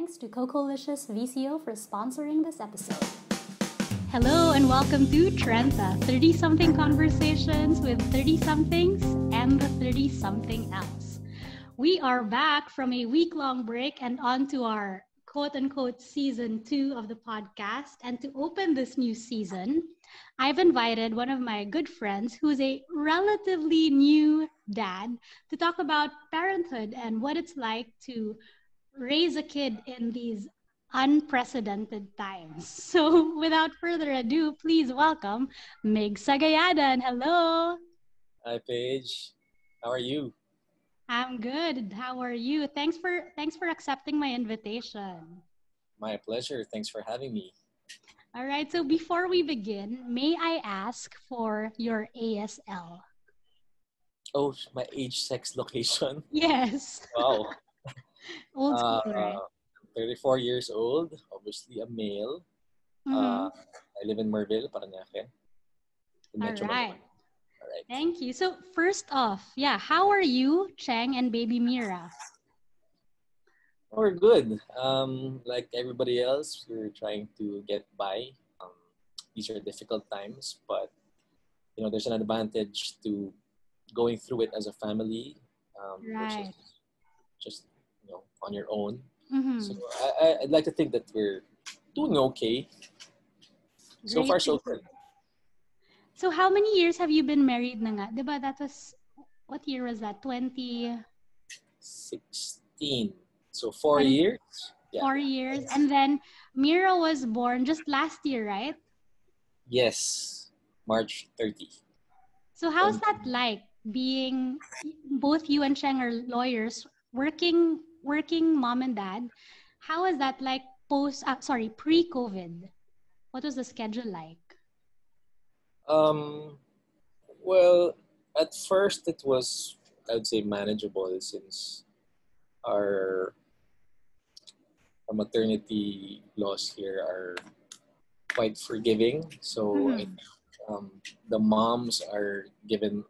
thanks to Cocolicious VCO for sponsoring this episode. Hello and welcome to Trenta, 30-something conversations with 30-somethings and the 30-something else. We are back from a week-long break and on to our quote-unquote season 2 of the podcast. And to open this new season, I've invited one of my good friends who's a relatively new dad to talk about parenthood and what it's like to raise a kid in these unprecedented times. So without further ado, please welcome Meg Sagayadan. Hello. Hi, Paige. How are you? I'm good. How are you? Thanks for accepting my invitation. My pleasure. Thanks for having me. All right. So before we begin, may I ask for your ASL? Oh, my age, sex, location? Yes. Wow. Old school, right? 34 years old, obviously a male. Mm-hmm. I live in Merville, Parañaque. All right. All right. Thank you. So first off, yeah, how are you, Cheng and baby Mira? We're good. Like everybody else, we're trying to get by. These are difficult times, but you know, there's an advantage to going through it as a family versus just you know on your own. Mm-hmm. So I'd like to think that we're doing okay. Great. So far, so good. So how many years have you been married na nga? Diba, that was, what year was that? 2016. So 4 years? Yeah. 4 years. And then Mira was born just last year, right? Yes. March 30. So how's that like being, both you and Cheng are lawyers, working mom and dad? How is that like pre-COVID? What was the schedule like? Well, at first it was, I would say, manageable since our maternity laws here are quite forgiving. So I think, the moms are given,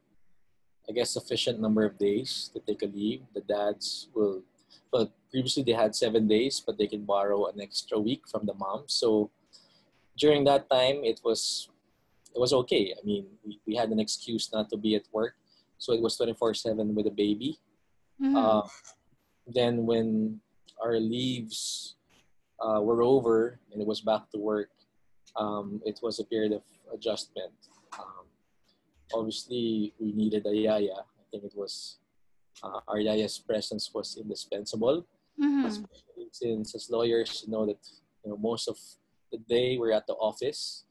I guess, sufficient number of days to take a leave. The dads will, well, previously they had 7 days, but they can borrow an extra week from the mom. So during that time, it was okay. I mean, we had an excuse not to be at work. So it was 24/7 with a baby. Mm-hmm. Then when our leaves were over and it was back to work, it was a period of adjustment. Obviously, we needed a yaya. I think it was, our yaya's presence was indispensable. Mm-hmm. Especially since as lawyers, you know that most of the day we're at the office.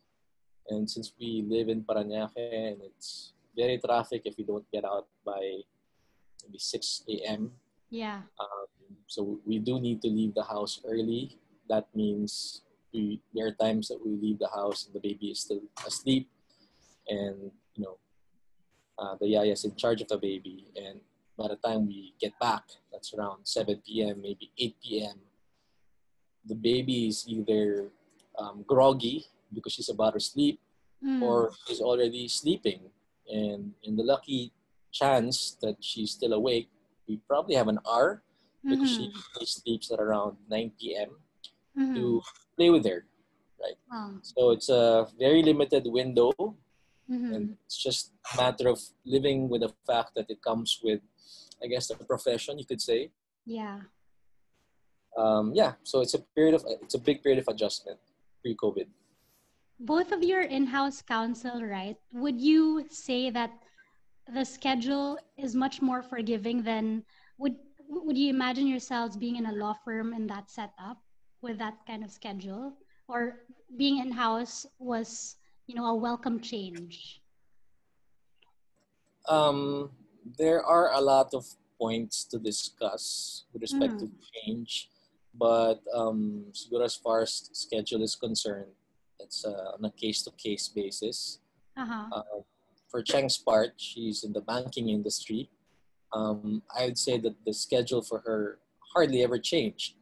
And since we live in Parañaque and it's very traffic if we don't get out by maybe 6 a.m. Yeah. So we do need to leave the house early. That means there are times that we leave the house and the baby is still asleep. And, the yaya is in charge of the baby. And by the time we get back, that's around 7 p.m., maybe 8 p.m., the baby is either groggy, because she's about to sleep, or she's already sleeping. And in the lucky chance that she's still awake, we probably have an hour because she sleeps at around 9 p.m. to play with her, right? Wow. So it's a very limited window, and it's just a matter of living with the fact that it comes with, I guess, a profession, you could say. Yeah. So it's a big period of adjustment pre-COVID. Both of you are in-house counsel, right? Would you say that the schedule is much more forgiving than, would you imagine yourselves being in a law firm in that setup with that kind of schedule? Or being in-house was, a welcome change? There are a lot of points to discuss with respect to change, but as far as schedule is concerned, it's on a case-to-case basis. Uh-huh. For Cheng's part, she's in the banking industry. I would say that the schedule for her hardly ever changed.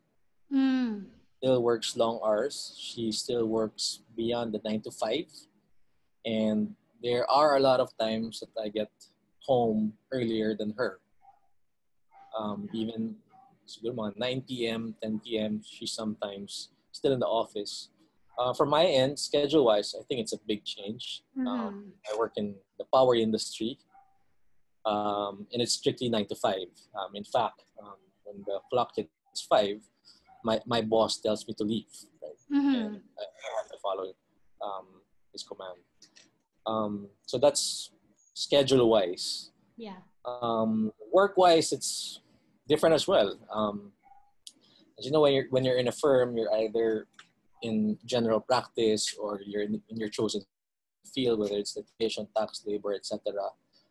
Still works long hours. She still works beyond the 9 to 5. And there are a lot of times that I get home earlier than her. Even siguro mga 9 p.m., 10 p.m. She's sometimes still in the office. From my end, schedule-wise, I think it's a big change. Mm-hmm. I work in the power industry, and it's strictly 9 to 5. In fact, when the clock hits 5, my boss tells me to leave. Right? Mm-hmm. And I have to follow his command. So that's schedule-wise. Yeah. Work-wise, it's different as well. As you know, when you're in a firm, you're either in general practice or you're in your chosen field, whether it's litigation, tax, labor, etc.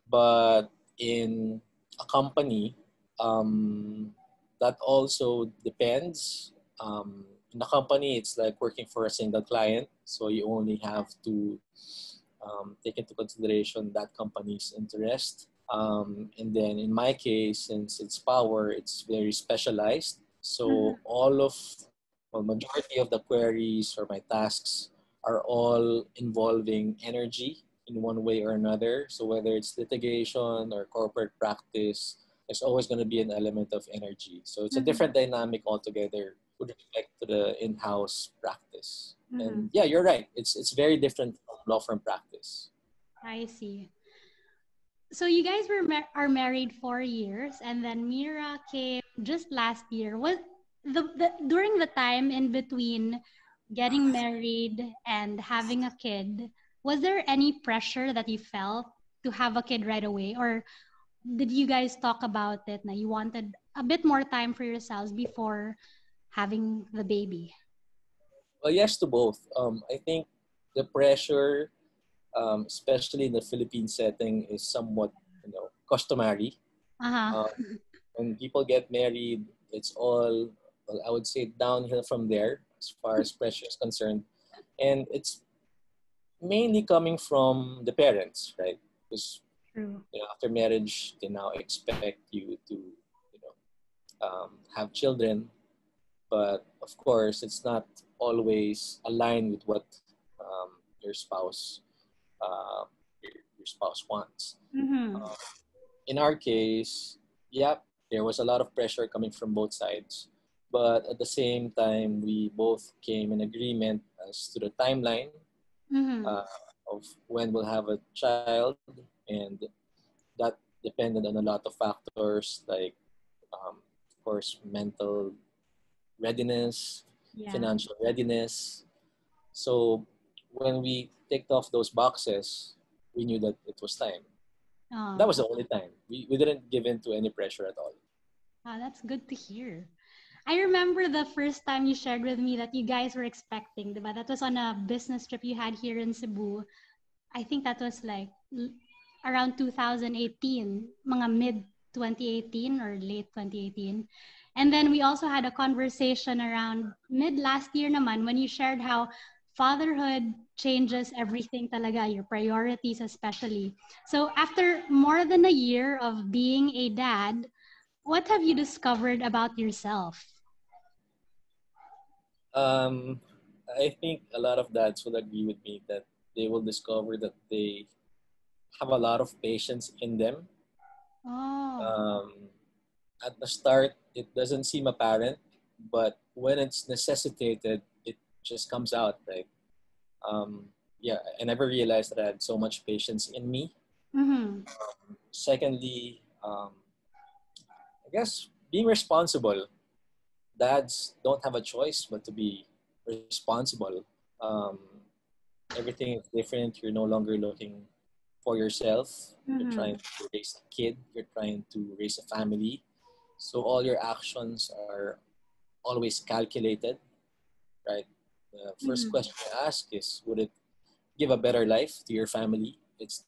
But in a company, that also depends. In a company, it's like working for a single client, so you only have to take into consideration that company's interest. And then in my case, since it's power, it's very specialized. So majority of the queries or my tasks are all involving energy in one way or another. So whether it's litigation or corporate practice, there's always going to be an element of energy. So it's a different dynamic altogether with respect to the in-house practice. And yeah, you're right. It's very different from law firm practice. I see. So you guys were are married 4 years, and then Mira came just last year. What during the time in between getting married and having a kid, was there any pressure that you felt to have a kid right away? Or did you guys talk about it that you wanted a bit more time for yourselves before having the baby? Well, yes to both. I think the pressure, especially in the Philippine setting, is somewhat, customary. When people get married, it's all, well, I would say downhill from there as far as pressure is concerned. And it's mainly coming from the parents, right? Because after marriage, they now expect you to have children. But of course, it's not always aligned with what your spouse wants. In our case, there was a lot of pressure coming from both sides. But at the same time, we both came in agreement as to the timeline of when we'll have a child. And that depended on a lot of factors like, of course, mental readiness, financial readiness. So when we ticked off those boxes, we knew that it was time. Oh. That was the only time. We didn't give in to any pressure at all. Wow, that's good to hear. I remember the first time you shared with me that you guys were expecting, diba? That was on a business trip you had here in Cebu. I think that was like around 2018, mga mid-2018 or late 2018. And then we also had a conversation around mid-last year naman when you shared how fatherhood changes everything talaga, your priorities especially. So after more than a year of being a dad, what have you discovered about yourself? I think a lot of dads would agree with me that they will discover that they have a lot of patience in them. At the start, it doesn't seem apparent, but when it's necessitated, just comes out, right? I never realized that I had so much patience in me. Secondly, I guess being responsible. Dads don't have a choice but to be responsible. Everything is different. You're no longer looking for yourself. You're trying to raise a kid. You're trying to raise a family. So all your actions are always calculated, right? The first question I ask is, would it give a better life to your family? It's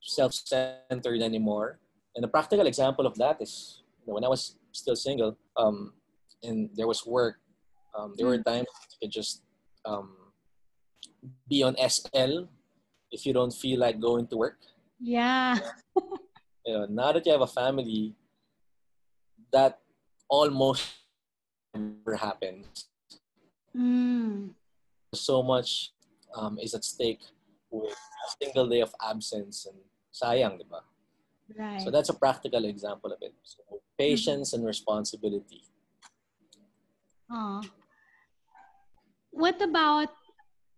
self-centered anymore. And a practical example of that is, when I was still single and there was work, there were times I could just be on SL if you don't feel like going to work. Now that you have a family, that almost never happens. So much is at stake with a single day of absence, and sayang, diba? Right. So that's a practical example of it. So Patience and responsibility. What about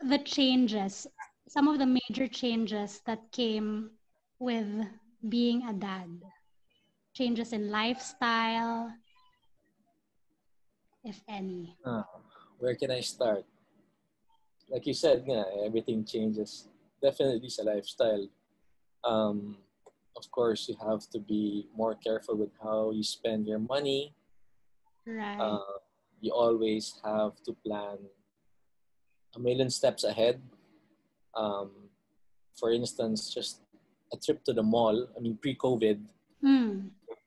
the changes, some of the major changes that came with being a dad? Changes in lifestyle, if any. Where can I start? Like you said, yeah, everything changes. Definitely it's a lifestyle. Of course, you have to be more careful with how you spend your money. Right. You always have to plan a million steps ahead. For instance, just a trip to the mall, I mean, pre-COVID,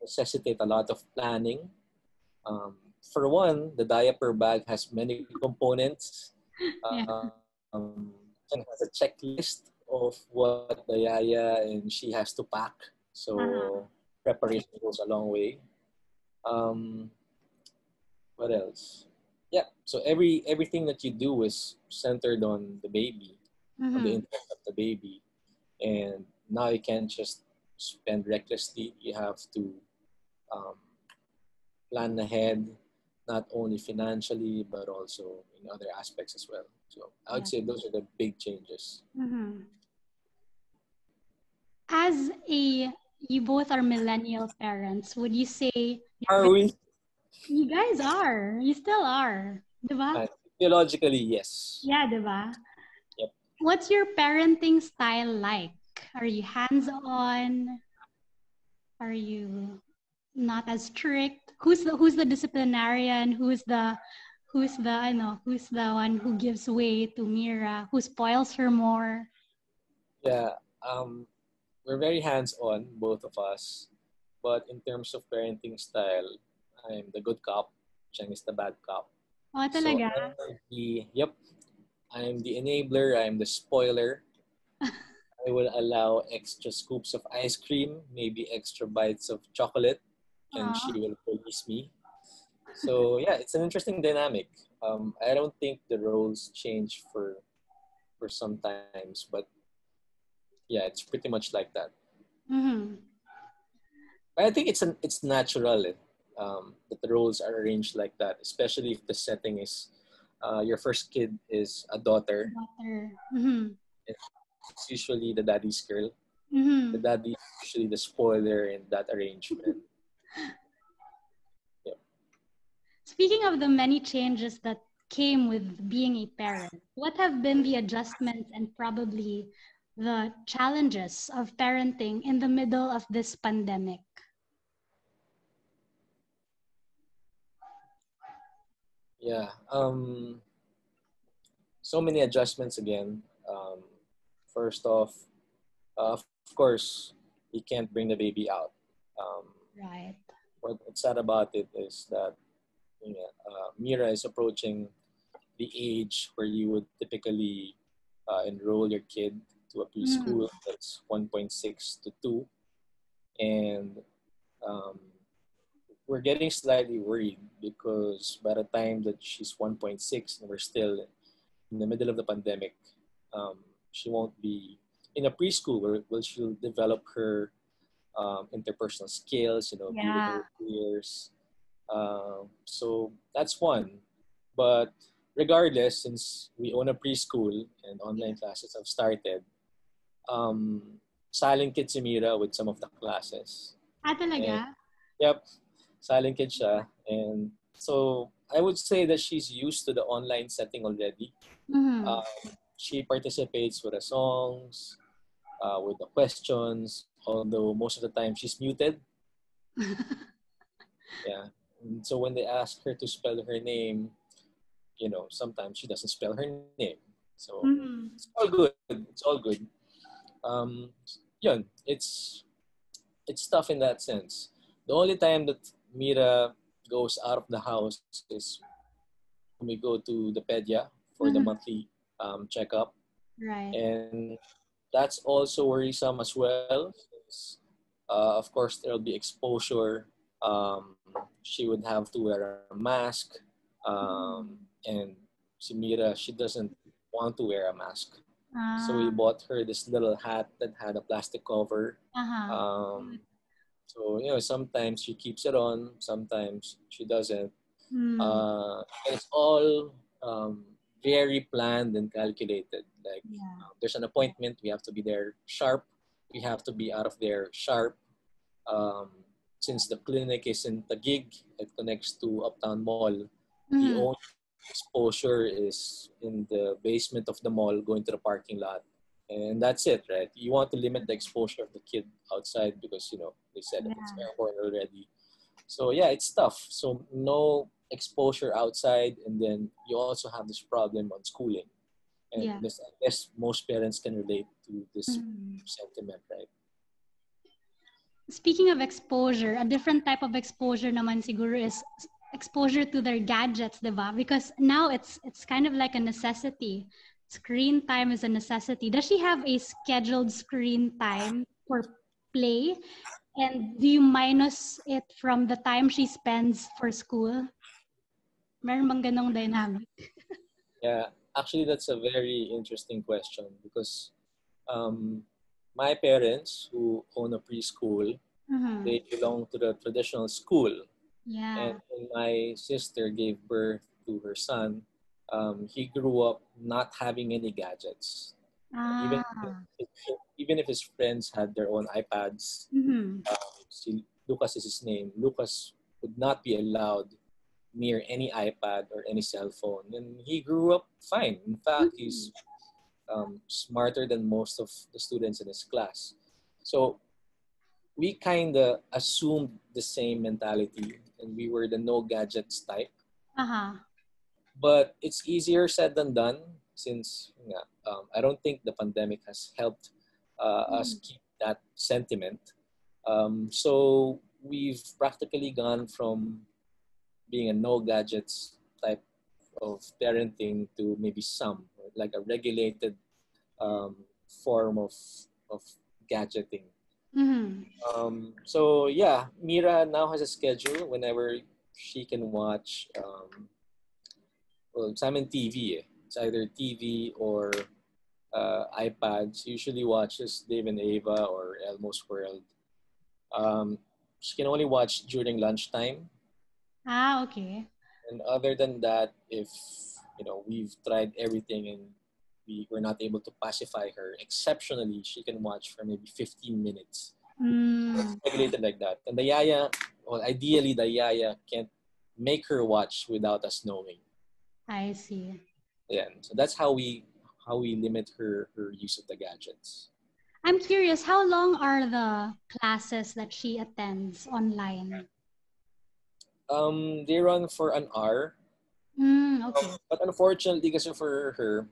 necessitate a lot of planning. For one, the diaper bag has many components. Cheng has a checklist of what the yaya and she has to pack. So preparation goes a long way. What else? Yeah, so everything that you do is centered on the baby, on the interest of the baby. And now you can't just spend recklessly. You have to plan ahead, not only financially, but also in other aspects as well. So I would say those are the big changes. As you both are millennial parents, would you say... Are we? You guys are. You still are. Diba? Theologically, yes. Yeah, diba? Yep. What's your parenting style like? Are you hands-on? Are you not as strict? Who's the disciplinarian? Who's the one who gives way to Mira? Who spoils her more? Yeah, we're very hands-on, both of us. But in terms of parenting style, I'm the good cop. Cheng is the bad cop. Oh, talaga? So I'm the enabler. I'm the spoiler. I will allow extra scoops of ice cream, maybe extra bites of chocolate, and she will police me. So yeah, it's an interesting dynamic. I don't think the roles change for some times, but yeah, it's pretty much like that. But I think it's natural that the roles are arranged like that, especially if the setting is your first kid is a daughter. It's usually the daddy's girl. The daddy's usually the spoiler in that arrangement. Speaking of the many changes that came with being a parent, what have been the adjustments and probably the challenges of parenting in the middle of this pandemic? Yeah, so many adjustments again. First off, of course, you can't bring the baby out. Right. What's sad about it is that Mira is approaching the age where you would typically enroll your kid to a preschool that's 1.6 to 2. And we're getting slightly worried because by the time that she's 1.6 and we're still in the middle of the pandemic, she won't be in a preschool where she'll develop her interpersonal skills, be with her peers. So that's one. But regardless, since we own a preschool and online classes have started, silent kid si Mira with some of the classes. Ah, talaga? Yep. Silent kid siya. And so I would say that she's used to the online setting already. She participates with the songs, with the questions, although most of the time she's muted. And so when they ask her to spell her name, sometimes she doesn't spell her name. So it's all good. It's all good. It's tough in that sense. The only time that Mira goes out of the house is when we go to the pedia for the monthly checkup. Right. And that's also worrisome as well. Of course, there will be exposure. She would have to wear a mask, and si Mira, she doesn't want to wear a mask. So we bought her this little hat that had a plastic cover. So, you know, sometimes she keeps it on, sometimes she doesn't. Mm. It's all very planned and calculated. Like, yeah. There's an appointment, we have to be there sharp. We have to be out of there sharp. Since the clinic is in Taguig, it connects to Uptown Mall. Mm. The only exposure is in the basement of the mall, going to the parking lot. And that's it, right? You want to limit the exposure of the kid outside because, you know, they said yeah. it's airborne already. So, yeah, it's tough. So, no exposure outside. And then you also have this problem on schooling. And yeah. I guess most parents can relate to this sentiment, right? Speaking of exposure, a different type of exposure naman siguro is exposure to their gadgets, diba? Because now it's kind of like a necessity. Screen time is a necessity. Does she have a scheduled screen time for play? And do you minus it from the time she spends for school? Meron bang ganong dynamic? Yeah, actually that's a very interesting question because my parents who own a preschool, they belong to the traditional school. Yeah. And when my sister gave birth to her son, he grew up not having any gadgets. Ah. Even if his friends had their own iPads, Lucas is his name. Lucas would not be allowed near any iPad or any cell phone. And he grew up fine. In fact, he's smarter than most of the students in his class. So we kind of assumed the same mentality and we were the no gadgets type. But it's easier said than done since I don't think the pandemic has helped us keep that sentiment. So we've practically gone from being a no gadgets type of parenting to maybe some, like a regulated form of gadgeting. So yeah, Mira now has a schedule whenever she can watch well, it's on TV. It's either TV or iPads. She usually watches Dave and Ava or Elmo's World. She can only watch during lunchtime. Ah, okay. And other than that, if you know, we've tried everything and we were not able to pacify her. Exceptionally, she can watch for maybe 15 minutes. It's regulated like that. And the yaya, well, ideally, the yaya can't make her watch without us knowing. I see. Yeah, so that's how we limit her use of the gadgets. I'm curious, how long are the classes that she attends online? They run for an hour. Okay. But unfortunately, because for her,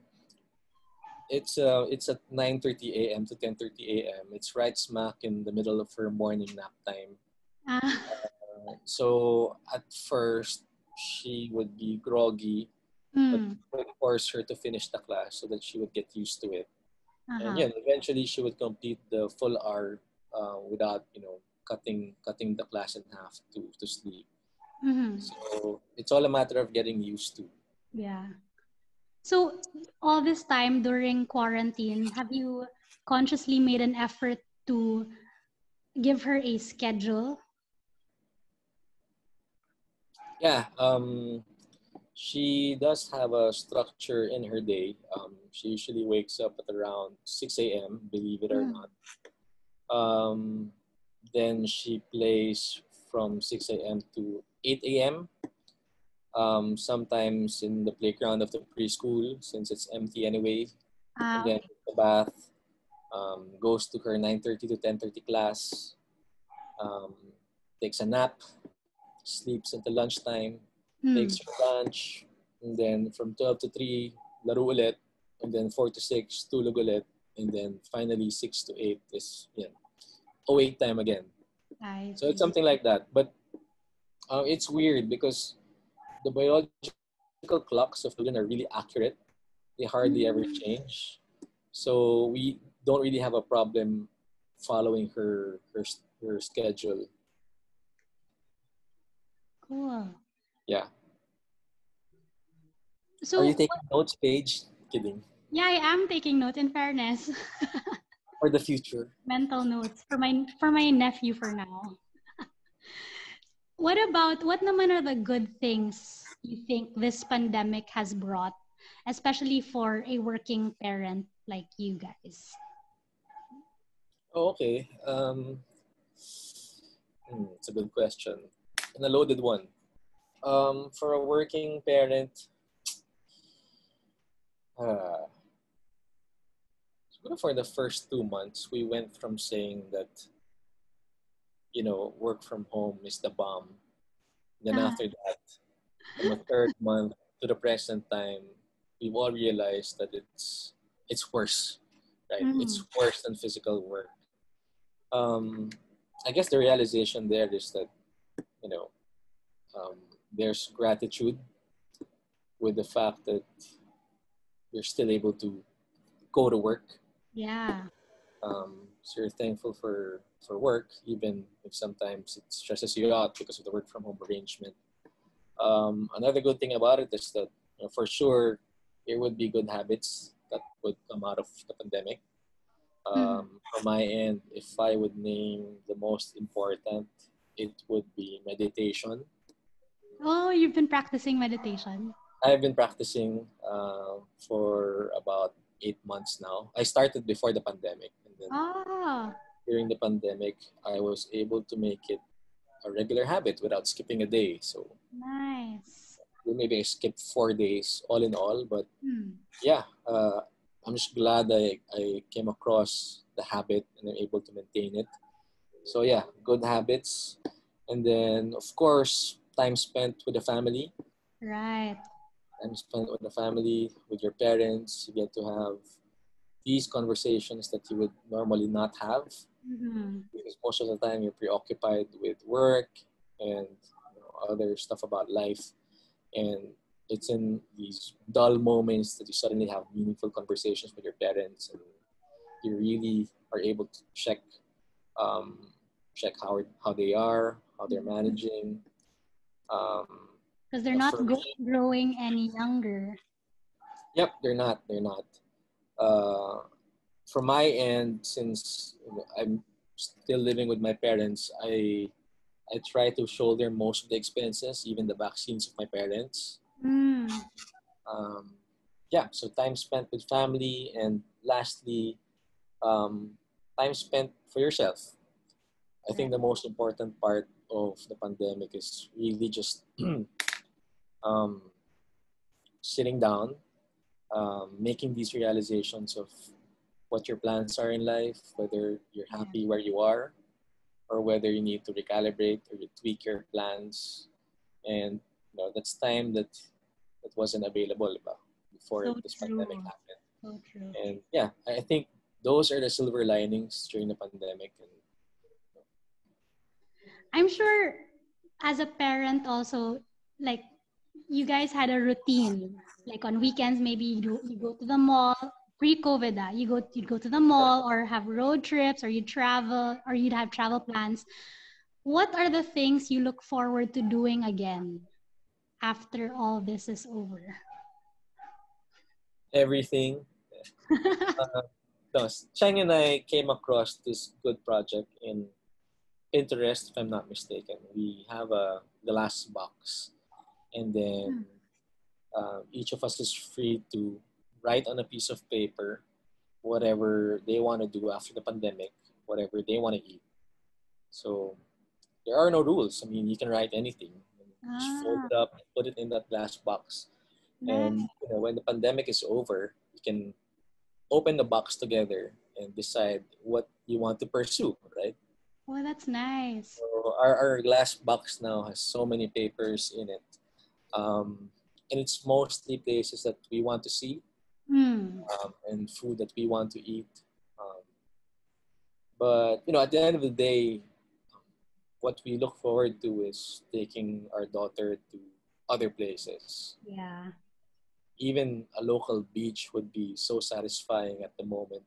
it's at 9:30 a.m. to 10:30 a.m. It's right smack in the middle of her morning nap time. So at first, she would be groggy. But would force her to finish the class so that she would get used to it. And yeah, eventually she would complete the full hour without, you know, cutting the class in half to sleep. So it's all a matter of getting used to. Yeah. So all this time during quarantine, have you consciously made an effort to give her a schedule? Yeah. She does have a structure in her day. She usually wakes up at around 6 a.m., believe it or not. Then she plays from 6 a.m. to 8 a.m. Sometimes in the playground of the preschool, since it's empty anyway. And then the bath, goes to her 9:30 to 10:30 class, takes a nap, sleeps until lunchtime. Takes her lunch, and then from 12 to 3, laro ulit, and then 4 to 6, tulog ulit, and then finally 6 to 8 is, you know, awake time again. So it's something like that. But it's weird because the biological clocks of children are really accurate. They hardly ever change. So we don't really have a problem following her schedule. Cool. Yeah. So, are you taking notes, Paige? Kidding. Yeah, I am taking notes. In fairness. For the future. Mental notes for my nephew for now. What naman are the good things you think this pandemic has brought, especially for a working parent like you guys? Oh, okay. It's a good question. And a loaded one. For a working parent, for the first 2 months, we went from saying that, you know, work from home is the bomb. Then after that, in the third month to the present time, we've all realized that it's worse, right? It's worse than physical work. I guess the realization there is that, you know, there's gratitude with the fact that you're still able to go to work. Yeah. So you're thankful for work, even if sometimes it stresses you out because of the work from home arrangement. Another good thing about it is that, you know, for sure, there would be good habits that would come out of the pandemic. From my end, if I would name the most important, it would be meditation. Oh, you've been practicing meditation. I've been practicing for about 8 months now. I started before the pandemic. And then during the pandemic, I was able to make it a regular habit without skipping a day. So nice. Maybe I skipped 4 days all in all, but yeah, I'm just glad I came across the habit and I'm able to maintain it. So yeah, good habits. And then, of course, time spent with the family. Right. Time spent with the family, with your parents. You get to have these conversations that you would normally not have. Because most of the time you're preoccupied with work and, you know, other stuff about life. And it's in these dull moments that you suddenly have meaningful conversations with your parents, and you really are able to check how they are, how they're managing. Because they're not growing any younger. Yep, they're not. They're not. From my end, since I'm still living with my parents, I try to shoulder most of the expenses, even the vaccines of my parents. Yeah, so time spent with family, and lastly, time spent for yourself. I think the most important part of the pandemic is really just sitting down, making these realizations of what your plans are in life, whether you're happy where you are, or whether you need to recalibrate or tweak your plans. And you know, that's time that wasn't available before this pandemic happened. So true. And yeah, I think those are the silver linings during the pandemic. And I'm sure as a parent also, like, you guys had a routine. Like on weekends, maybe you go to the mall. Pre-COVID, you'd go to the mall or have road trips, or you'd travel, or you'd have travel plans. What are the things you look forward to doing again after all this is over? Everything. Cheng and I came across this good project in Pinterest, if I'm not mistaken. We have a glass box, and then each of us is free to write on a piece of paper whatever they want to do after the pandemic, whatever they want to eat. So there are no rules. I mean, you can write anything. Just fold it up, put it in that glass box. And you know, when the pandemic is over, you can open the box together and decide what you want to pursue, right? Oh, that's nice. So our glass box now has so many papers in it. And it's mostly places that we want to see. And food that we want to eat. But, you know, at the end of the day, what we look forward to is taking our daughter to other places. Yeah. Even a local beach would be so satisfying at the moment.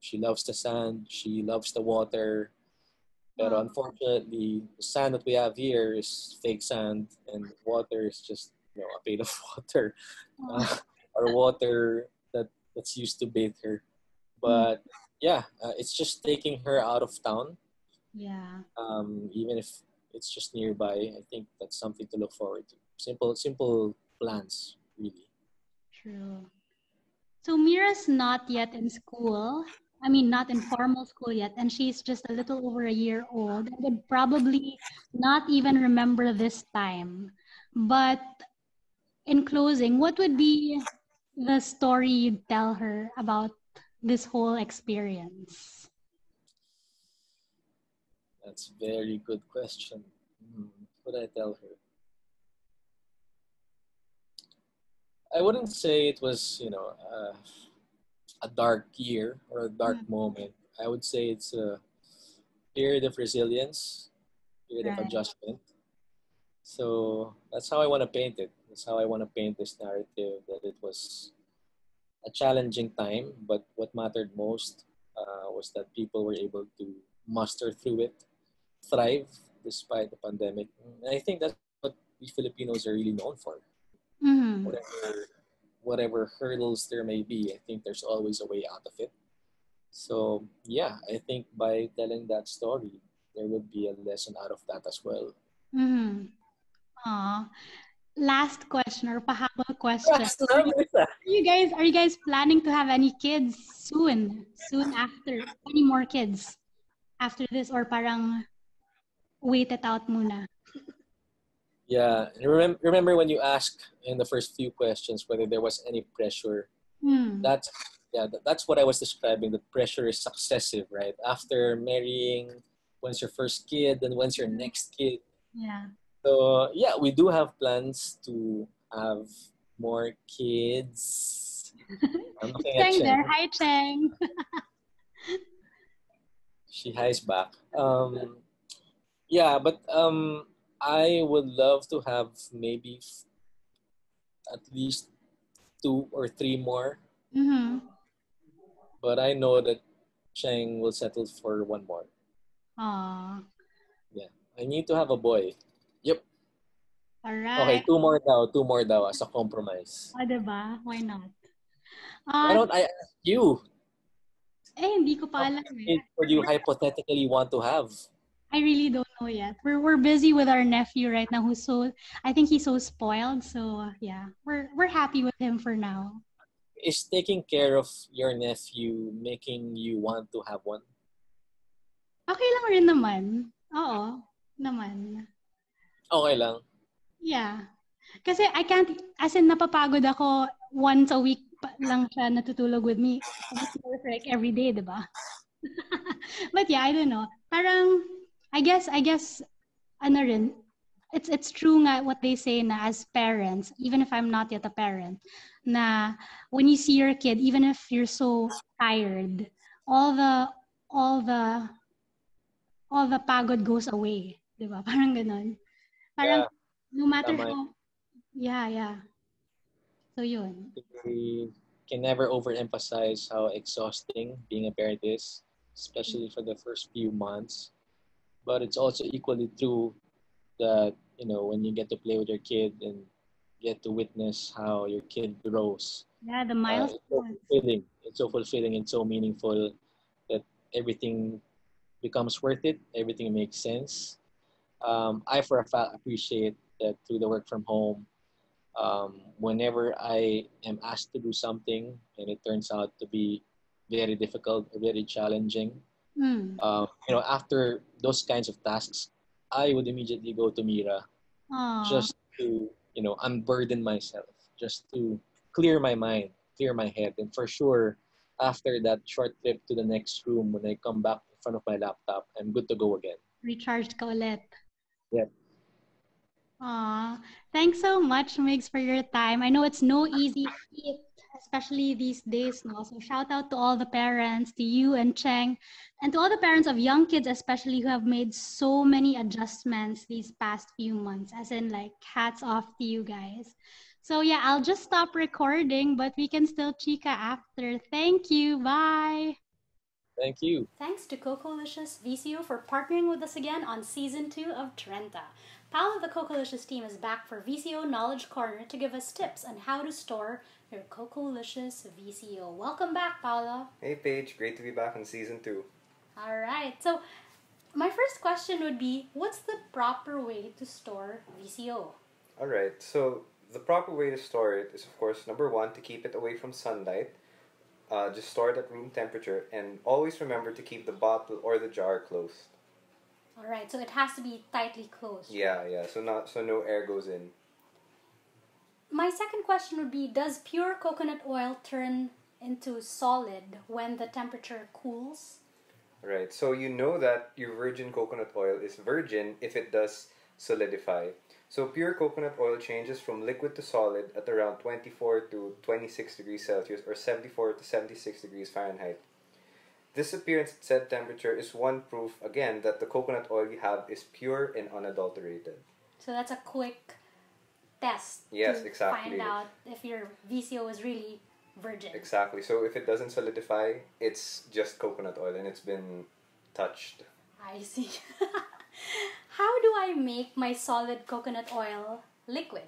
She loves the sand. She loves the water. But unfortunately, the sand that we have here is fake sand, and water is just, you know, a pail of water. Or water that's used to bathe her. But yeah, it's just taking her out of town. Yeah. Even if It's just nearby. I think that's something to look forward to. Simple plans, really. True. So Mira's not yet in school. I mean, not in formal school yet. And she's just a little over a year old. I would probably not even remember this time. But in closing, what would be the story you'd tell her about this whole experience? That's a very good question. What would I tell her? I wouldn't say it was, you know, a dark year or a dark moment. I would say it's a period of resilience, period of adjustment. So that's how I want to paint it. That's how I want to paint this narrative, that it was a challenging time, but what mattered most was that people were able to muster through it, thrive despite the pandemic. And I think that's what we Filipinos are really known for. Mm-hmm. Whatever hurdles there may be, I think there's always a way out of it. So yeah, I think by telling that story, there would be a lesson out of that as well. Mm-hmm. Aww. Last question, or pahabol question. Are you guys planning to have any kids soon after? Any more kids after this, or parang wait it out muna? Yeah, remember when you asked in the first few questions whether there was any pressure? That's what I was describing. The pressure is successive, right? After marrying, when's your first kid, then when's your next kid? Yeah. So yeah, we do have plans to have more kids. I'm looking at Cheng there. Hi, Cheng. She highs back. Yeah, but I would love to have maybe at least 2 or 3 more. Mm-hmm. But I know that Cheng will settle for 1 more. Aww. Yeah, I need to have a boy. Yep. All right. Okay, 2 more daw as a compromise. Oh, diba? Why not? Why don't I ask you? Eh, hindi ko pa alam eh. What do you hypothetically want to have? I really don't know yet. We're busy with our nephew right now, who's so, I think he's so spoiled. So yeah, we're happy with him for now. Is taking care of your nephew making you want to have one? Okay lang rin naman. Oo, naman. Okay lang. Yeah. Kasi I can't, as in napapagod ako, once a week lang siya natutulog with me. Like every day, diba? But yeah, I don't know. Parang, I guess, ano rin, it's true nga what they say na as parents, even if I'm not yet a parent, na when you see your kid, even if you're so tired, all the pagod goes away, di ba? Parang ganun. Parang no matter how, yeah. So yun. We can never overemphasize how exhausting being a parent is, especially for the first few months. But it's also equally true that, you know, when you get to play with your kid and get to witness how your kid grows. Yeah, the milestones. It's so fulfilling and so meaningful that everything becomes worth it. Everything makes sense. I, for a fact, appreciate that through the work from home, whenever I am asked to do something and it turns out to be very difficult, very challenging, you know, after those kinds of tasks, I would immediately go to Mira. Aww. Just to, you know, unburden myself, just to clear my mind, clear my head. And for sure, after that short trip to the next room, when I come back in front of my laptop, I'm good to go again. Recharged ka ulit. Yeah. Aww. Thanks so much, Migs, for your time. I know it's no easy feat, especially these days now. So shout out to all the parents, to you and Cheng, and to all the parents of young kids, especially who have made so many adjustments these past few months, as in like hats off to you guys. So yeah, I'll just stop recording, but we can still chika after. Thank you. Bye. Thank you. Thanks to Cocolicious VCO for partnering with us again on Season 2 of Trenta. Paolo of the Cocolicious team is back for VCO Knowledge Corner to give us tips on how to store your Cocolicious VCO. Welcome back, Paolo. Hey, Paige. Great to be back on Season 2. All right. So My first question would be, what's the proper way to store VCO? Alright, so the proper way to store it is, of course, number one, to keep it away from sunlight. Just store it at room temperature, and always remember to keep the bottle or the jar closed. Alright, so it has to be tightly closed. Yeah, yeah, so no air goes in. My second question would be, does pure coconut oil turn into solid when the temperature cools? Right, so you know that your virgin coconut oil is virgin if it does solidify. So pure coconut oil changes from liquid to solid at around 24 to 26 degrees Celsius or 74 to 76 degrees Fahrenheit. This appearance at said temperature is one proof, again, that the coconut oil you have is pure and unadulterated. So that's a quick test to find out if your VCO is really virgin. Exactly. So if it doesn't solidify, it's just coconut oil and it's been touched. I see. How do I make my solid coconut oil liquid?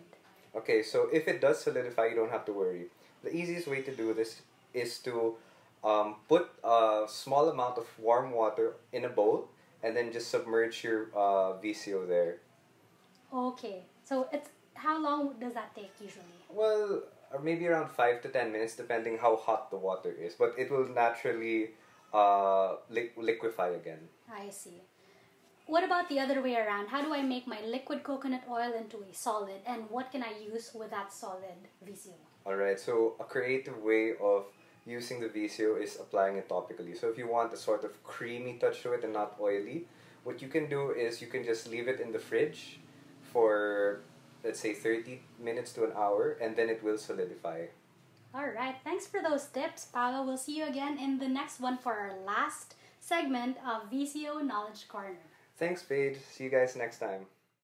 Okay, so if it does solidify, you don't have to worry. The easiest way to do this is to put a small amount of warm water in a bowl and then just submerge your VCO there. Okay, so how long does that take usually? Well, maybe around 5 to 10 minutes depending how hot the water is, but it will naturally liquefy again. I see. What about the other way around? How do I make my liquid coconut oil into a solid, and what can I use with that solid VCO? Alright, so a creative way of using the VCO is applying it topically. So if you want a sort of creamy touch to it and not oily, what you can do is you can just leave it in the fridge for, let's say, 30 minutes to an hour, and then it will solidify. Alright, thanks for those tips, Paolo. We'll see you again in the next one for our last segment of VCO Knowledge Corner. Thanks, Paige. See you guys next time.